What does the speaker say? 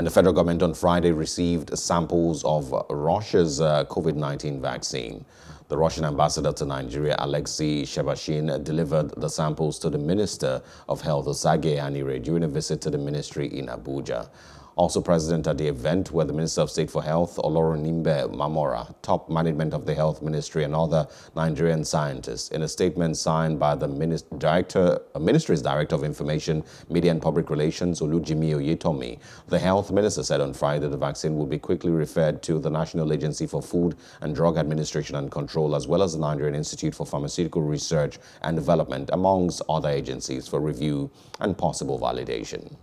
And the federal government on Friday received samples of Russia's COVID-19 vaccine. The Russian ambassador to Nigeria, Alexey Shebarshin, delivered the samples to the Minister of Health, Osagie Ehanire, during a visit to the ministry in Abuja. Also present at the event were the Minister of State for Health, Olorunnimbe Mamora, top management of the Health Ministry, and other Nigerian scientists. In a statement signed by the Ministry's Director of Information, Media and Public Relations, Olujimi Oyetomi, the Health Minister said on Friday the vaccine will be quickly referred to the National Agency for Food and Drug Administration and Control, as well as the Nigerian Institute for Pharmaceutical Research and Development, amongst other agencies, for review and possible validation.